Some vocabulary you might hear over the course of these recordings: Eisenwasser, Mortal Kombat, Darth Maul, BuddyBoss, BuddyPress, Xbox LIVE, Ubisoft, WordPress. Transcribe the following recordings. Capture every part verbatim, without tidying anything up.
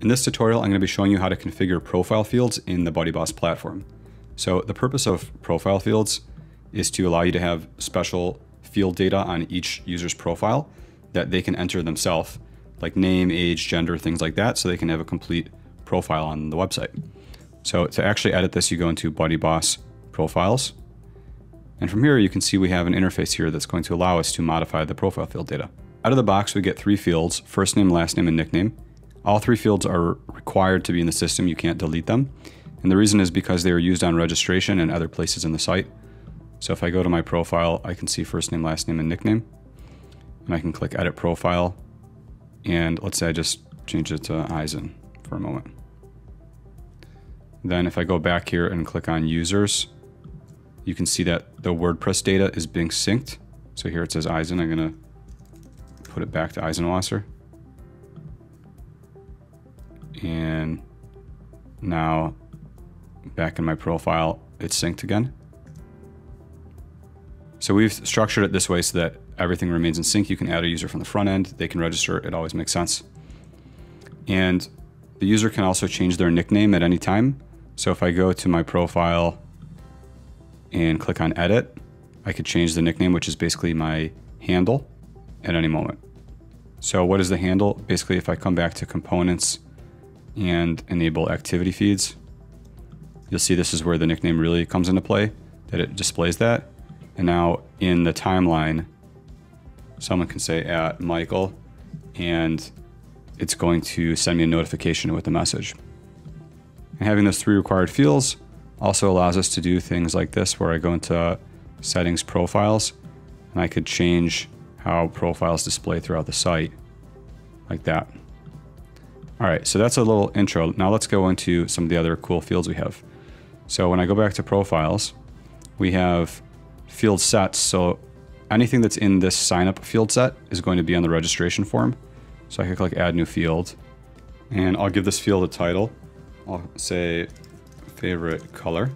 In this tutorial, I'm going to be showing you how to configure profile fields in the BuddyBoss platform. So the purpose of profile fields is to allow you to have special field data on each user's profile that they can enter themselves, like name, age, gender, things like that, so they can have a complete profile on the website. So to actually edit this, you go into BuddyBoss Profiles. And from here, you can see we have an interface here that's going to allow us to modify the profile field data. Out of the box, we get three fields: first name, last name, and nickname. All three fields are required to be in the system. You can't delete them. And the reason is because they were used on registration and other places in the site. So if I go to my profile, I can see first name, last name, and nickname. And I can click Edit Profile. And let's say I just change it to Eisen for a moment. Then if I go back here and click on Users, you can see that the WordPress data is being synced. So here it says Eisen. I'm going to put it back to Eisenwasser. And now back in my profile, it's synced again. So we've structured it this way so that everything remains in sync. You can add a user from the front end. They can register. It always makes sense. And the user can also change their nickname at any time. So if I go to my profile and click on Edit, I could change the nickname, which is basically my handle, at any moment. So what is the handle? Basically, if I come back to Components and enable Activity Feeds, you'll see this is where the nickname really comes into play, that it displays that. And now in the timeline, someone can say at Michael, and it's going to send me a notification with a message. And having those three required fields also allows us to do things like this, where I go into Settings, Profiles, and I could change how profiles display throughout the site like that. All right, so that's a little intro. Now let's go into some of the other cool fields we have. So when I go back to Profiles, we have field sets. So anything that's in this signup field set is going to be on the registration form. So I can click Add New Field, and I'll give this field a title. I'll say favorite color,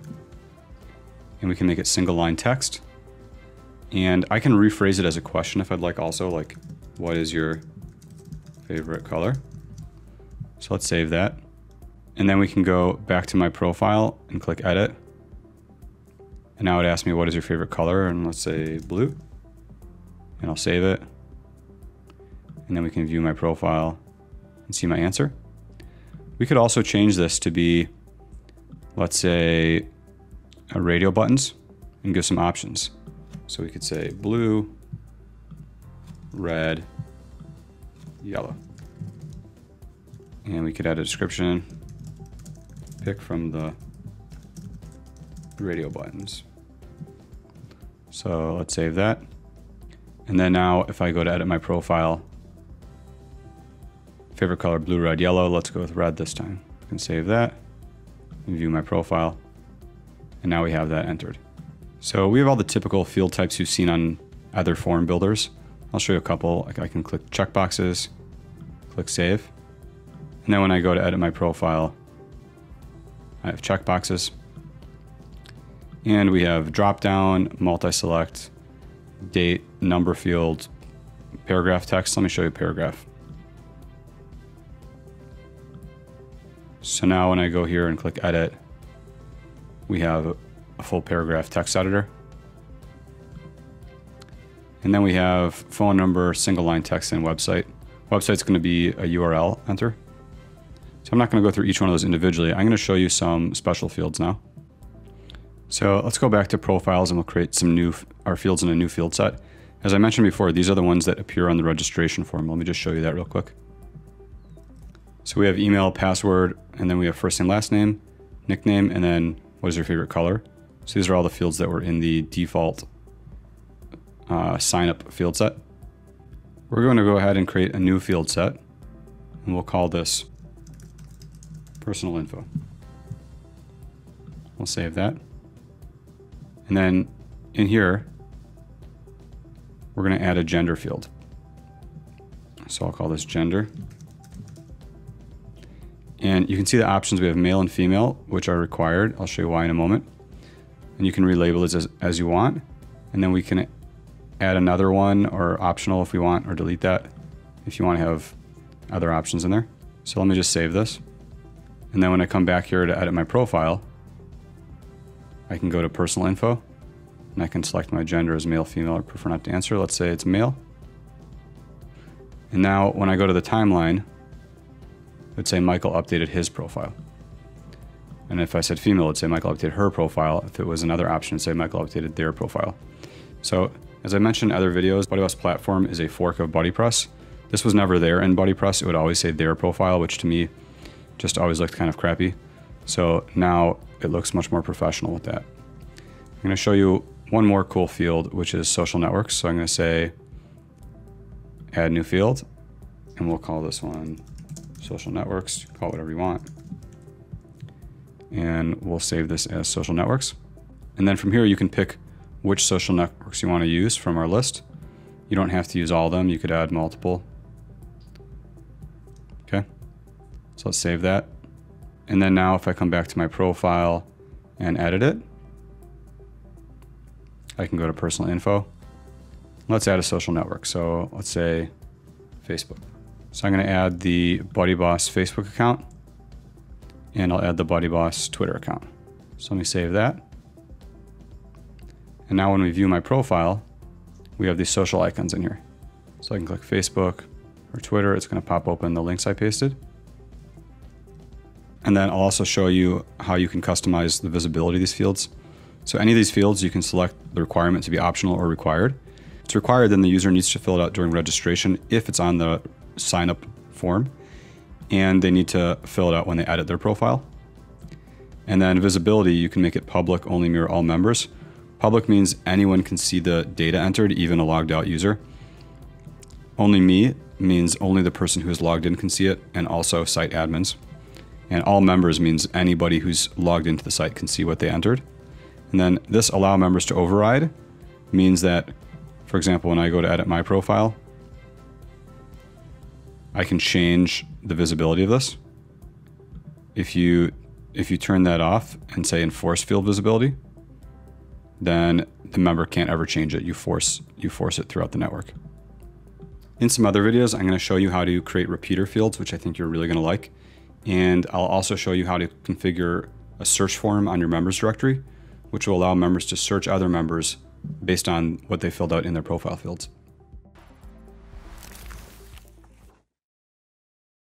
and we can make it single line text. And I can rephrase it as a question if I'd like also, like, what is your favorite color? So let's save that. And then we can go back to my profile and click Edit. And now it asks me, what is your favorite color? And let's say blue, and I'll save it. And then we can view my profile and see my answer. We could also change this to be, let's say, a radio buttons, and give some options. So we could say blue, red, yellow. And we could add a description, pick from the radio buttons. So let's save that. And then now if I go to edit my profile, favorite color, blue, red, yellow. Let's go with red this time. I can save that and view my profile. And now we have that entered. So we have all the typical field types you've seen on other form builders. I'll show you a couple. I can click checkboxes, click save. And then when I go to edit my profile, I have checkboxes. And we have drop-down, multi-select, date, number field, paragraph text. Let me show you a paragraph. So now when I go here and click edit, we have a full paragraph text editor. And then we have phone number, single line text, and website. Website's going to be a U R L enter. So I'm not going to go through each one of those individually. I'm going to show you some special fields now. So let's go back to profiles, and we'll create some new our fields in a new field set. As I mentioned before, these are the ones that appear on the registration form. Let me just show you that real quick. So we have email, password, and then we have first name, last name, nickname, and then what is your favorite color? So these are all the fields that were in the default uh, sign up field set. We're going to go ahead and create a new field set, and we'll call this personal info. We'll save that. And then in here, we're going to add a gender field. So I'll call this gender. And you can see the options. We have male and female, which are required. I'll show you why in a moment. And you can relabel this as, as you want. And then we can add another one, or optional if we want, or delete that if you want to have other options in there. So let me just save this. And then when I come back here to edit my profile, I can go to personal info and I can select my gender as male, female, or prefer not to answer. Let's say it's male. And now when I go to the timeline, it'd say Michael updated his profile. And if I said female, it'd say Michael updated her profile. If it was another option, it'd say Michael updated their profile. So as I mentioned in other videos, BuddyBoss platform is a fork of BuddyPress. This was never there in BuddyPress. It would always say their profile, which to me just always looked kind of crappy. So now it looks much more professional with that. I'm gonna show you one more cool field, which is social networks. So I'm gonna say add new field, and we'll call this one social networks, call it whatever you want. And we'll save this as social networks. And then from here, you can pick which social networks you wanna use from our list. You don't have to use all of them. You could add multiple. Okay, so let's save that. And then now if I come back to my profile and edit it, I can go to personal info. Let's add a social network. So let's say Facebook. So I'm gonna add the BuddyBoss Facebook account, and I'll add the BuddyBoss Twitter account. So let me save that. And now when we view my profile, we have these social icons in here. So I can click Facebook or Twitter. It's gonna pop open the links I pasted. And then I'll also show you how you can customize the visibility of these fields. So any of these fields, you can select the requirement to be optional or required. If it's required, then the user needs to fill it out during registration if it's on the sign up form, and they need to fill it out when they edit their profile. And then visibility, you can make it public, only mirror all members. Public means anyone can see the data entered, even a logged out user. Only me means only the person who is logged in can see it, and also site admins. And all members means anybody who's logged into the site can see what they entered. And then this allow members to override means that, for example, when I go to edit my profile, I can change the visibility of this. If you, if you turn that off and say enforce field visibility, then the member can't ever change it. You force, you force it throughout the network. In some other videos, I'm going to show you how to create repeater fields, which I think you're really going to like. And I'll also show you how to configure a search form on your members directory, which will allow members to search other members based on what they filled out in their profile fields.